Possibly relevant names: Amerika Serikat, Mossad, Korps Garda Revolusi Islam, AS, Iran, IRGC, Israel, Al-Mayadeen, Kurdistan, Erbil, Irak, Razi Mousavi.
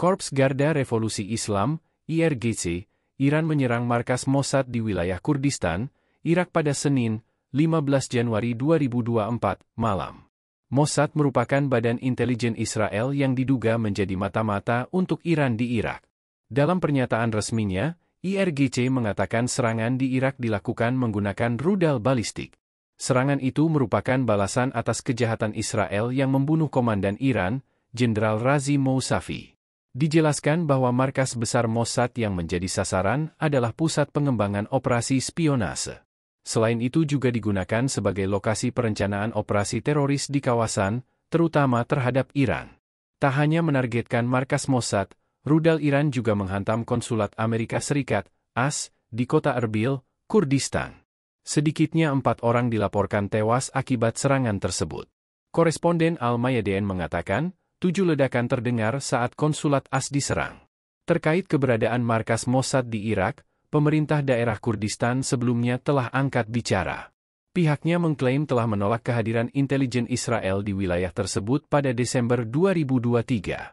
Korps Garda Revolusi Islam, IRGC, Iran menyerang markas Mossad di wilayah Kurdistan, Irak pada Senin, 15 Januari 2024, malam. Mossad merupakan badan intelijen Israel yang diduga menjadi mata-mata untuk Iran di Irak. Dalam pernyataan resminya, IRGC mengatakan serangan di Irak dilakukan menggunakan rudal balistik. Serangan itu merupakan balasan atas kejahatan Israel yang membunuh komandan Iran, Jenderal Razi Mousavi. Dijelaskan bahwa markas besar Mossad yang menjadi sasaran adalah pusat pengembangan operasi spionase. Selain itu juga digunakan sebagai lokasi perencanaan operasi teroris di kawasan, terutama terhadap Iran. Tak hanya menargetkan markas Mossad, rudal Iran juga menghantam konsulat Amerika Serikat, AS, di kota Erbil, Kurdistan. Sedikitnya 4 orang dilaporkan tewas akibat serangan tersebut. Koresponden Al-Mayadeen mengatakan, 7 ledakan terdengar saat konsulat AS diserang. Terkait keberadaan markas Mossad di Irak, pemerintah daerah Kurdistan sebelumnya telah angkat bicara. Pihaknya mengklaim telah menolak kehadiran intelijen Israel di wilayah tersebut pada Desember 2023.